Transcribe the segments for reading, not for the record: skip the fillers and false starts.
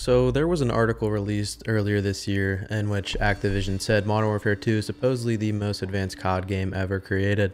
So there was an article released earlier this year in which Activision said Modern Warfare 2 is supposedly the most advanced COD game ever created.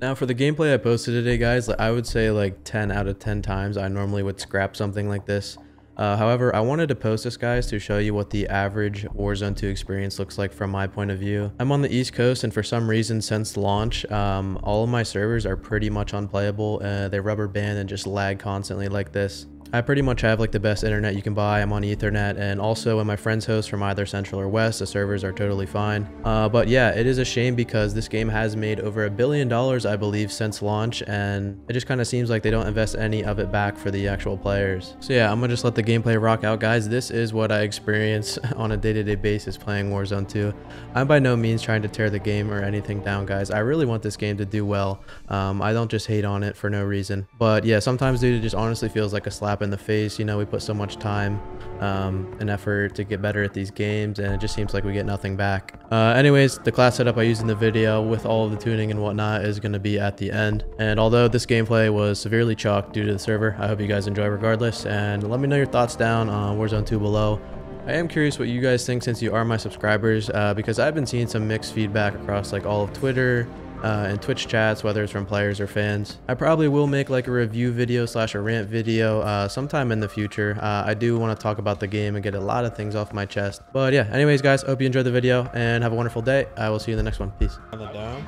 Now for the gameplay I posted today, guys, I would say like 10 out of 10 times I normally would scrap something like this. However, I wanted to post this, guys, to show you what the average Warzone 2 experience looks like from my point of view. I'm on the East Coast, and for some reason since launch, all of my servers are pretty much unplayable. They rubber band and just lag constantly like this. I pretty much have like the best internet you can buy. I'm on Ethernet, and also when my friends host from either Central or West, the servers are totally fine. But yeah, it is a shame because this game has made over $1 billion, I believe, since launch, and it just kind of seems like they don't invest any of it back for the actual players. So yeah, I'm gonna just let the gameplay rock out, guys. This is what I experience on a day-to-day basis playing Warzone 2. I'm by no means trying to tear the game or anything down, guys. I really want this game to do well. I don't just hate on it for no reason. But yeah, sometimes, dude, it just honestly feels like a slap in the face. You know, we put so much time and effort to get better at these games, and it just seems like we get nothing back. Anyways, the class setup I used in the video with all of the tuning and whatnot is going to be at the end, and although this gameplay was severely chalked due to the server, I hope you guys enjoy regardless, and let me know your thoughts down on Warzone 2 below. I am curious what you guys think, since you are my subscribers, because I've been seeing some mixed feedback across like all of Twitter and Twitch chats, whether it's from players or fans. I probably will make like a review video slash a rant video sometime in the future. I do want to talk about the game and get a lot of things off my chest. But yeah, anyways, guys, hope you enjoyed the video and have a wonderful day. I will see you in the next one. Peace. On the dome.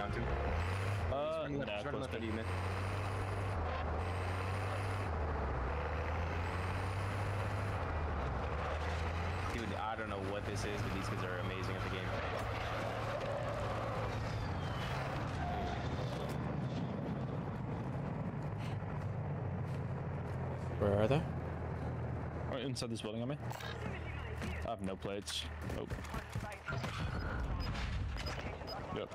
Dude, I don't know what this is, but these kids are amazing at the game. Where are they? Right inside this building on me. I have no plates. Nope. Yep.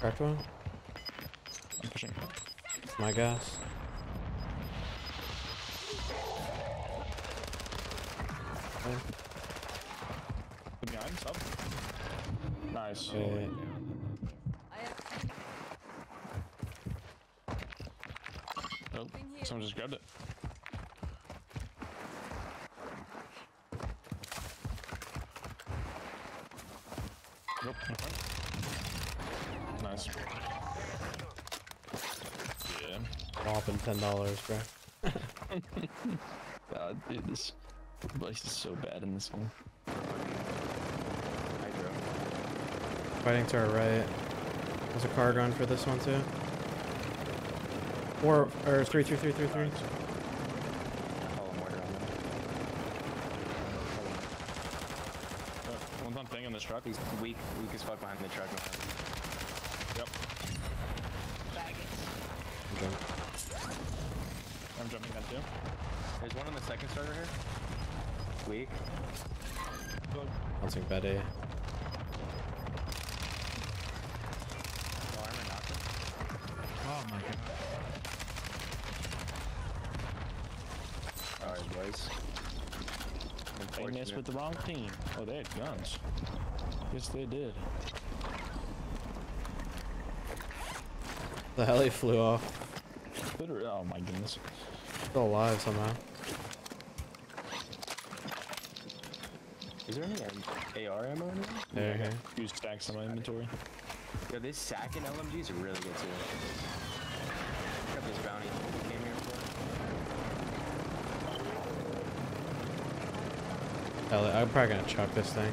Cracked one. I'm pushing. My gas. Good guy, sub. Nice. Hey. Someone just grabbed it. Nope. Nice. Yeah. Popping $10, bro. God, dude, this place is so bad in this one. Fighting to our right. There's a car gun for this one too. Or three. One's on thing on this truck. He's weak as fuck behind the truck. Yep. Okay. I'm jumping that too. There's one on the second starter here. Weak. Bouncing Betty. Oh my god. Alright, boys. They messed with the wrong team. Oh, they had guns. Yes, they did. The heli flew off. Literally, oh my goodness. Still alive somehow. Is there any AR ammo in there? Yeah, you stack some inventory. Yo, this sack and LMG is really good too. Grab this bounty. Came here before. Hell, I'm probably gonna chuck this thing.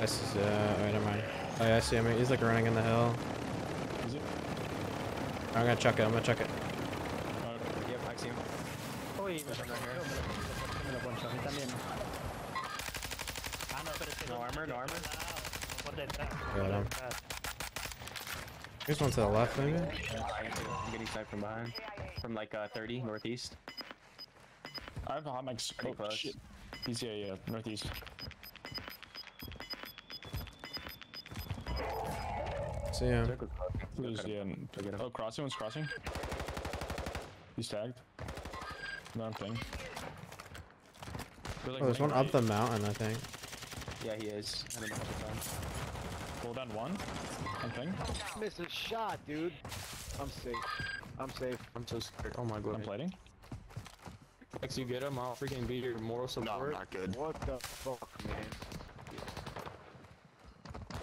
This is wait, never mind. Oh yeah, I see him. He's like running in the hill. Is it? I'm gonna chuck it. Yep, I see him. Oh, he's right here. No armor. Got him. Here's one to the left, maybe? I'm getting sniped from behind. From like 30, northeast. I have a hot mic. Oh, shit. He's here, yeah, northeast. See him. Oh, crossing, one's crossing. He's tagged. Another thing. Oh, there's one up the mountain, I think. Yeah, he is. I don't know how to find. Hold on one. Something. Miss a shot, dude. I'm safe. I'm safe. I'm so scared. Oh my god. I'm fighting. Next you get him, I'll freaking be your moral support. No, I'm not good. What the fuck, man?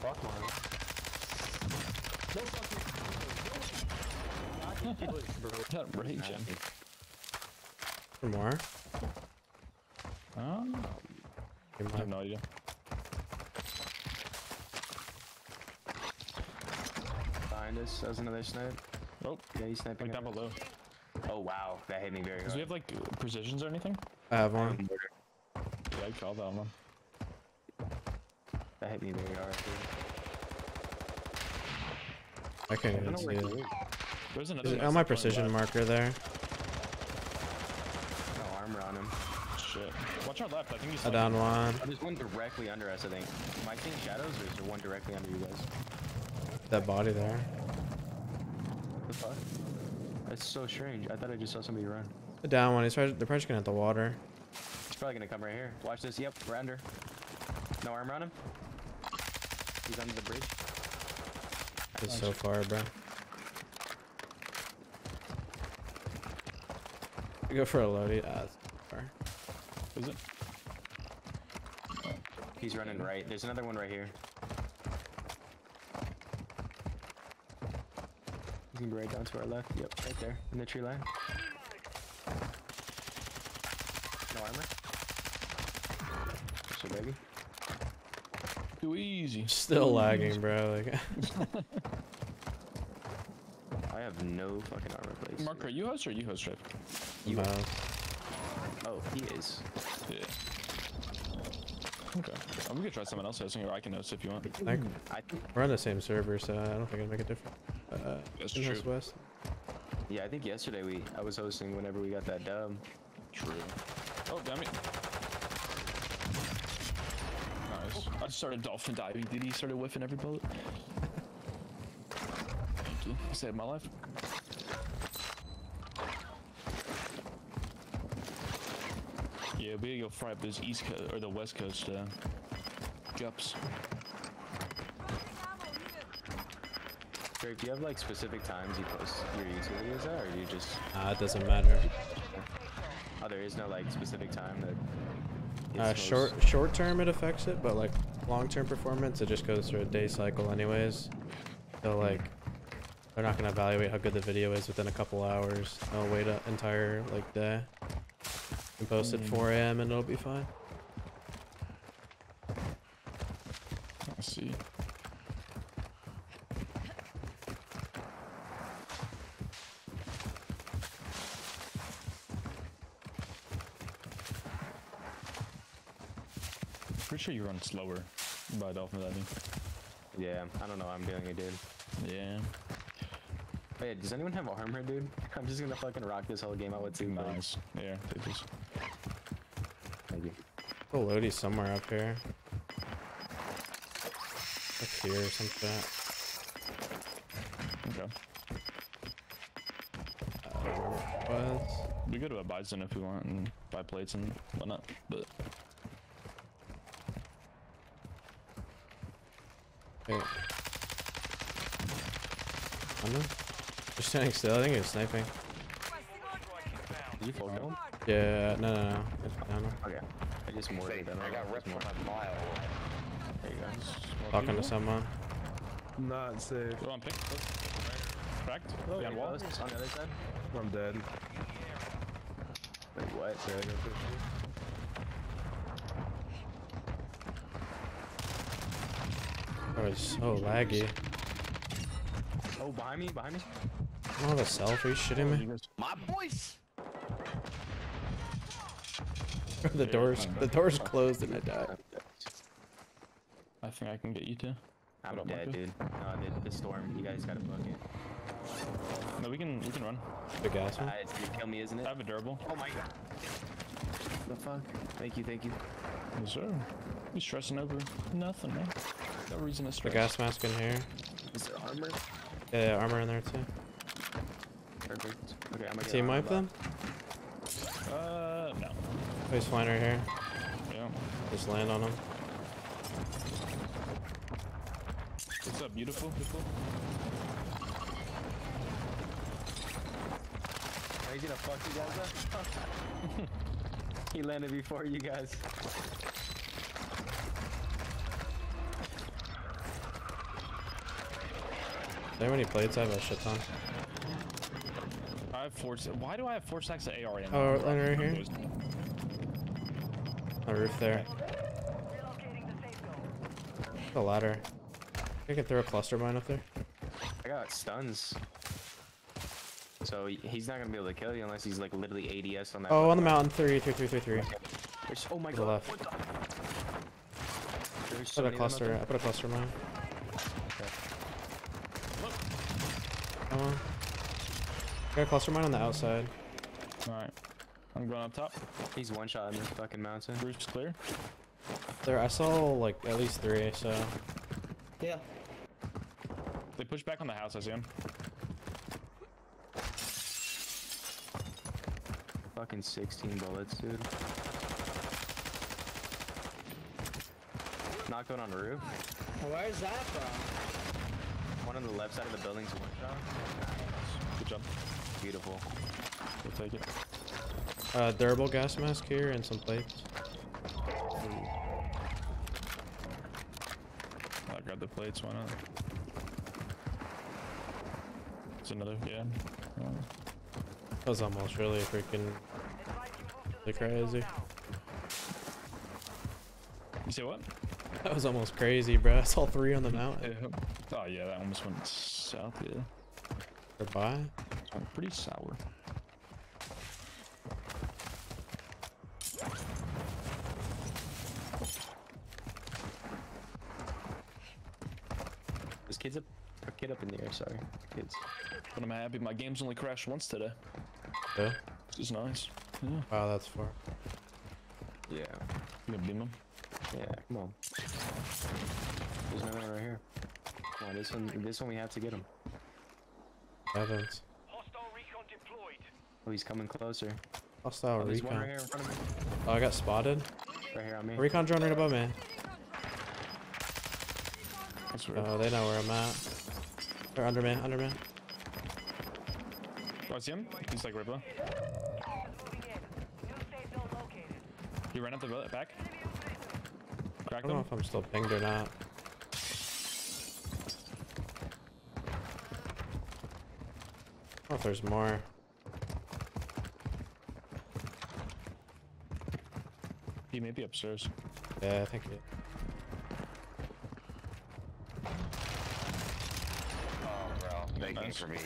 Fuck, man. No fucking... No fucking... Bro, raging. Some more. I have no idea. Behind us, that was another snipe. Oh, yeah, he's sniping. Like down below. Oh wow, that hit me very hard. Do we have like precisions or anything? I have one. Yeah, I called that one. That hit me very hard. Dude. I can't even see it. There's another. On my precision marker there. No armor on him. Shit. Watch our left. I think he's. I down one. There's one directly under us. I think. Am I seeing shadows, or is there one directly under you guys? That body there. What the fuck? That's so strange. I thought I just saw somebody run. The down one. He's probably, they're probably just gonna hit the water. He's probably gonna come right here. Watch this. Yep, we're under. No armor on him. He's under the bridge. It's so far, bro. We go for a loadie. That's far. Is it? He's running right. There's another one right here. You can be right down to our left. Yep, right there. In the tree line. No armor. So baby. Too easy. Still lagging, bro. Like I have no fucking armor plates. Mark, are you host or you host trip? You host. Oh, he is. Yeah. Okay. I'm gonna try someone else hosting, or I can host if you want. We're on the same server, so I don't think it'll make a difference. That's true. West. Yeah, I think yesterday I was hosting whenever we got that dub. True. Oh, damn it. Nice. I started dolphin diving. Did he started whiffing every bullet? Thank you. You saved my life. Yeah, we gotta go fry up this East Coast or the West Coast gups. Drake, do you have like specific times you post your YouTube videos at, or do you just? It doesn't matter. Oh, there is no like specific time that. Short term it affects it, but like long term performance, it just goes through a day cycle anyways. So like, they're not gonna evaluate how good the video is within a couple hours. They'll wait an entire like day and post at 4 a.m. and it'll be fine. I see. Pretty sure you run slower by dolphin diving. Yeah, I don't know what I'm doing it, dude. Yeah. Oh yeah, does anyone have armor, dude? I'm just gonna fucking rock this whole game out with 2 minutes. Yeah, take this. Thank you. The loadie's somewhere up here. Up here or something like that. Okay. We go to a bison if we want and buy plates and whatnot, but... Hey. Just standing still, I think he was sniping. Did you full kill him? Yeah, no. Okay. I just mortared him. I got ripped from a mile. There you go. Talking to someone. Not safe. Go on, pick. Cracked. Oh, yeah, on the other side. I'm dead. Wait, what? Yeah, I got 50. That was so laggy. Oh, behind me. I don't have a self, are you shitting me? My boys! the door's closed and I died. I think I can get you too. I'm dead, dude. No, the storm, you guys gotta book it. No, we can run. The gas one? It's gonna kill me, isn't it? I have a durable. Oh my god. What the fuck? Thank you. Yes, sir. You're stressing over nothing, man. No reason to stress. The gas mask in here. Is there armor? Yeah, armor in there too. Perfect. Okay, I'm gonna team wipe them? No. Oh, he's flying right here. Yeah. Just land on him. What's up, beautiful? gonna fuck you guys up. He landed before you guys. Is there many plates? I have a shit ton. I have four. Why do I have four stacks of AR in there? Oh, right here. A roof there. The ladder. I can throw a cluster mine up there. I got stuns. So he's not gonna be able to kill you unless he's like literally ADS on that. Oh, on the mountain. 3, 3, 3, 3, 3. Okay. Oh my god. Left. So put a cluster. I put a cluster mine. Okay. Come on. I got a cluster mine on the outside. All right. I'm going up top. He's one shot in the fucking mountain. Roof's clear. There, I saw like at least 3, so. Yeah. They push back on the house, I see him. Fucking 16 bullets, dude. Knocked one on the roof. Where's that from? One on the left side of the building's one shot. Good job. Beautiful. We'll take it. Durable gas mask here and some plates. I grabbed the plates, why not? It's another, yeah. That was almost really freaking crazy. You say what? That was almost crazy, bro. I saw 3 on the mountain. Yeah. Oh yeah, that almost went south, yeah. Or by? It went pretty sour. Kids up, kid up in the air, sorry. Kids. But I'm happy my game's only crashed once today. Yeah? This is nice. Yeah. Wow, that's far. Yeah. You gonna beam him? Yeah, come on. There's no one right here. Come on, this one we have to get him. Heavens. Hostile recon deployed. Oh, he's coming closer. Hostile recon. There's one right here in front of me. Oh, I got spotted. Right here on me. Recon drone right above me. Oh, they know where I'm at. They're under me, under me. Oh, I see him. He's like right below. He ran up the back. I don't know if I'm still pinged or not. I don't know if there's more. He may be upstairs. Yeah, I think he is. Nice. For me.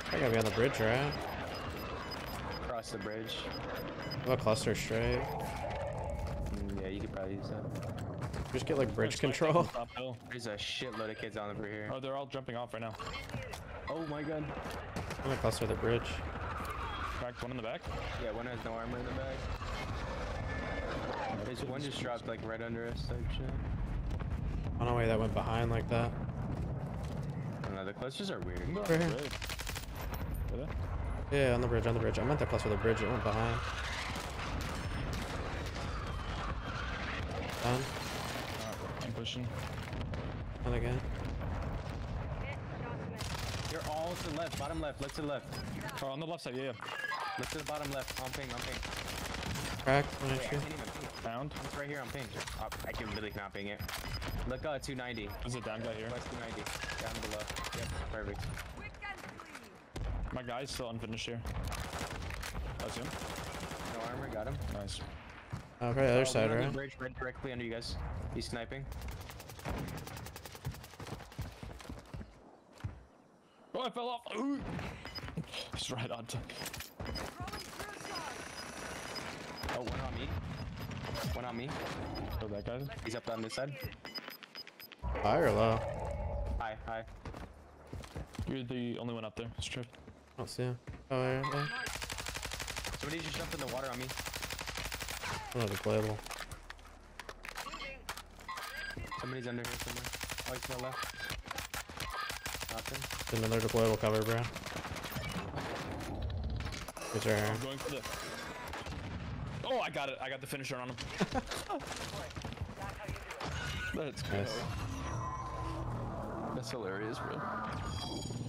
I gotta be on the bridge, right? Across the bridge. A cluster straight. Yeah, you could probably use that. Just get like bridge control. There's a shitload of kids on over here. Oh, they're all jumping off right now. Oh my god. I'm gonna cluster the bridge. Cracked one in the back? Yeah, one has no armor in the back. There's one just dropped like right under us type shit. I don't know why that went behind like that. I don't know, the clusters are weird. Right here. Really? Yeah, on the bridge, on the bridge. I meant that cluster with the bridge, it went behind. Done. I'm pushing. Done again. You're all to the left, bottom left, left to the left. Oh, on the left side, yeah. Look to the bottom left. I'm ping, I'm ping. Cracked. Wait, I can't even ping. Found. It's right here, I'm ping. Oh, I can literally not ping it. Look, 290. There's a down guy here. Plus 290. Down below. Yep, perfect. My guy's still unfinished here. That's him. No armor, got him. Nice. Okay, other side, right? Bridge, right directly under you guys. He's sniping. Oh, I fell off. Ooh. He's right on top. Oh, one on me. One on me. Oh, that guy. He's up on this side. High or low? High, high. You're the only one up there. Strip. I don't see him. Oh, there. Somebody just jumped in the water on me. I'm not replayable. Somebody's under here somewhere. Oh, he's to the left. Nothing. Another deployable cover, bro. Right. I'm going for the... Oh, I got it. I got the finisher on him. That's good. Nice. That's hilarious, bro.